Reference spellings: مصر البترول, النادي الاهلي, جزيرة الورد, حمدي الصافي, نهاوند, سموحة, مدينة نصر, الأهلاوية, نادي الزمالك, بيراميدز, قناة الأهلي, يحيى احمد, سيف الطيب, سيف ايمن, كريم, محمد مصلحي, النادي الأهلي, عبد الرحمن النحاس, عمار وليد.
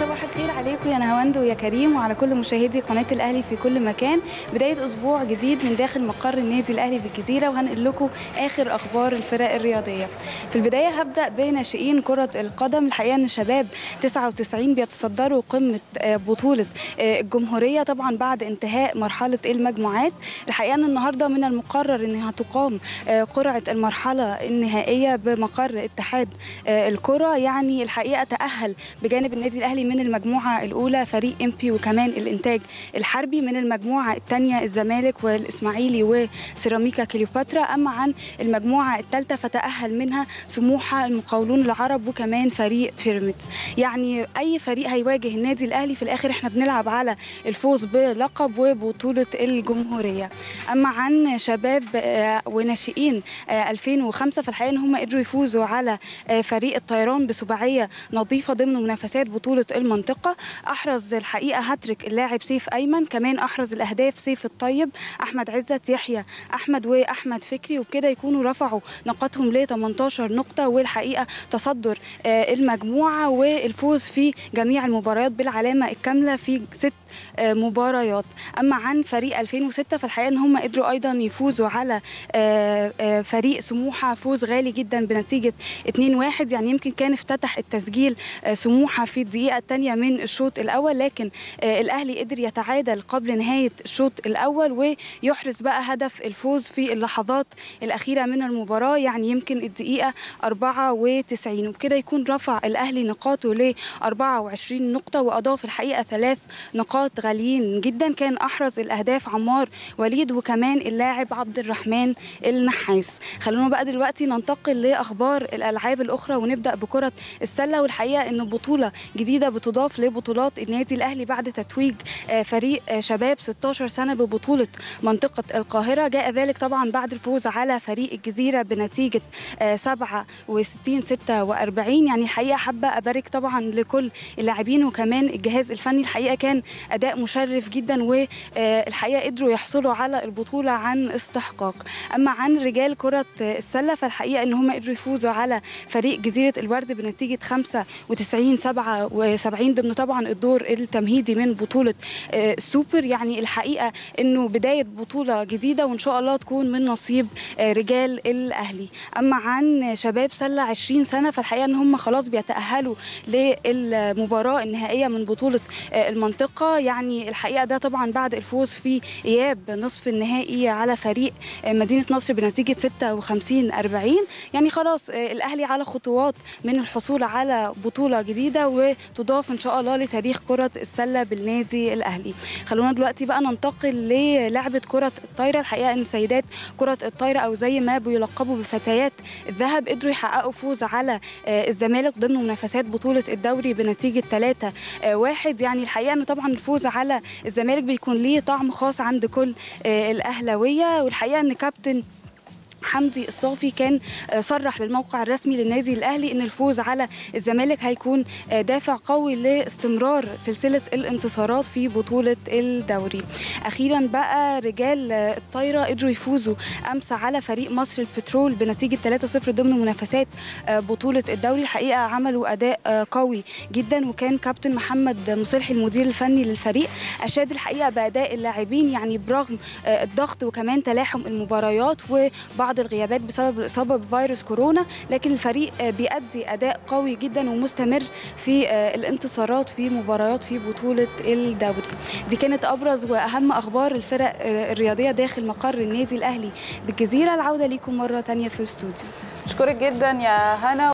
صباح الخير عليكم يا نهاوند ويا كريم وعلى كل مشاهدي قناة الاهلي في كل مكان. بداية اسبوع جديد من داخل مقر النادي الاهلي في الجزيرة، وهنقل لكم اخر اخبار الفرق الرياضية. في البداية هبدأ بناشئين كرة القدم. الحقيقة ان شباب 99 بيتصدروا قمة بطولة الجمهورية طبعا بعد انتهاء مرحلة المجموعات. الحقيقة ان النهاردة من المقرر ان هتقام قرعة المرحلة النهائية بمقر اتحاد الكرة. يعني الحقيقة تأهل بجانب النادي الاهلي من المجموعه الاولى فريق امبي وكمان الانتاج الحربي، من المجموعه الثانيه الزمالك والاسماعيلي وسيراميكا كليوباترا، اما عن المجموعه الثالثه فتاهل منها سموحه المقاولون العرب وكمان فريق بيراميدز. يعني اي فريق هيواجه النادي الاهلي في الاخر احنا بنلعب على الفوز بلقب وبطوله الجمهوريه. اما عن شباب وناشئين 2005 فالحقيقه ان هم قدروا يفوزوا على فريق الطيران بسباعيه نظيفه ضمن منافسات بطولة المنطقة. أحرز الحقيقة هاتريك اللاعب سيف ايمن، كمان أحرز الأهداف سيف الطيب، أحمد عزت، يحيى احمد وأحمد فكري، وبكده يكونوا رفعوا نقاطهم ل 18 نقطة، والحقيقة تصدر المجموعة والفوز في جميع المباريات بالعلامة الكاملة في 6 مباريات. أما عن فريق 2006 فالحقيقة إن هم قدروا أيضا يفوزوا على فريق سموحة فوز غالي جدا بنتيجة 2-1. يعني يمكن كان افتتح التسجيل سموحة في الدقيقة الثانية من الشوط الأول، لكن الأهلي قدر يتعادل قبل نهاية الشوط الأول ويحرز بقى هدف الفوز في اللحظات الأخيرة من المباراة، يعني يمكن الدقيقة 94، وبكده يكون رفع الأهلي نقاطه ل 24 نقطة وأضاف الحقيقة 3 نقاط غاليين جدا، كان أحرز الأهداف عمار وليد وكمان اللاعب عبد الرحمن النحاس. خلونا بقى دلوقتي ننتقل لأخبار الألعاب الأخرى ونبدأ بكرة السلة. والحقيقة إن بطولة جديدة بتضاف لبطولات النادي الأهلي بعد تتويج فريق شباب 16 سنة ببطولة منطقة القاهرة، جاء ذلك طبعا بعد الفوز على فريق الجزيرة بنتيجة 67-46. يعني الحقيقة حابة أبارك طبعا لكل اللاعبين وكمان الجهاز الفني، الحقيقة كان أداء مشرف جدا والحقيقة قدروا يحصلوا على البطولة عن استحقاق. أما عن رجال كرة السلة فالحقيقة إن هم قدروا يفوزوا على فريق جزيرة الورد بنتيجة 95-77 ضمن طبعا الدور التمهيدي من بطولة السوبر. يعني الحقيقة انه بداية بطولة جديدة وان شاء الله تكون من نصيب رجال الاهلي. اما عن شباب سلة 20 سنة فالحقيقة ان هم خلاص بيتأهلوا للمباراة النهائية من بطولة المنطقة، يعني الحقيقة ده طبعا بعد الفوز في اياب نصف النهائي على فريق مدينة نصر بنتيجة 56-40. يعني خلاص الاهلي على خطوات من الحصول على بطولة جديدة وتضاف ان شاء الله لتاريخ كرة السلة بالنادي الاهلي. خلونا دلوقتي بقى ننتقل للعبة كرة الطايرة. الحقيقة ان سيدات كرة الطايرة او زي ما بيلقبوا بفتيات الذهب قدروا يحققوا فوز على الزمالك ضمن منافسات بطولة الدوري بنتيجة 3-1. يعني الحقيقة ان طبعا الفوز على الزمالك بيكون ليه طعم خاص عند كل الاهلاوية، والحقيقة ان كابتن حمدي الصافي كان صرح للموقع الرسمي للنادي الاهلي ان الفوز على الزمالك هيكون دافع قوي لاستمرار سلسله الانتصارات في بطوله الدوري. اخيرا بقى رجال الطايره قدروا يفوزوا امس على فريق مصر البترول بنتيجه 3-0 ضمن منافسات بطوله الدوري. الحقيقه عملوا اداء قوي جدا، وكان كابتن محمد مصلحي المدير الفني للفريق اشاد الحقيقه باداء اللاعبين، يعني برغم الضغط وكمان تلاحم المباريات وبعض الغيابات بسبب الإصابة بفيروس كورونا، لكن الفريق بيأدي أداء قوي جدا ومستمر في الانتصارات في مباريات في بطولة الدوري. دي كانت أبرز وأهم أخبار الفرق الرياضية داخل مقر النادي الأهلي بالجزيرة. العودة ليكم مرة تانية في الاستوديو. أشكرك جدا يا هنا.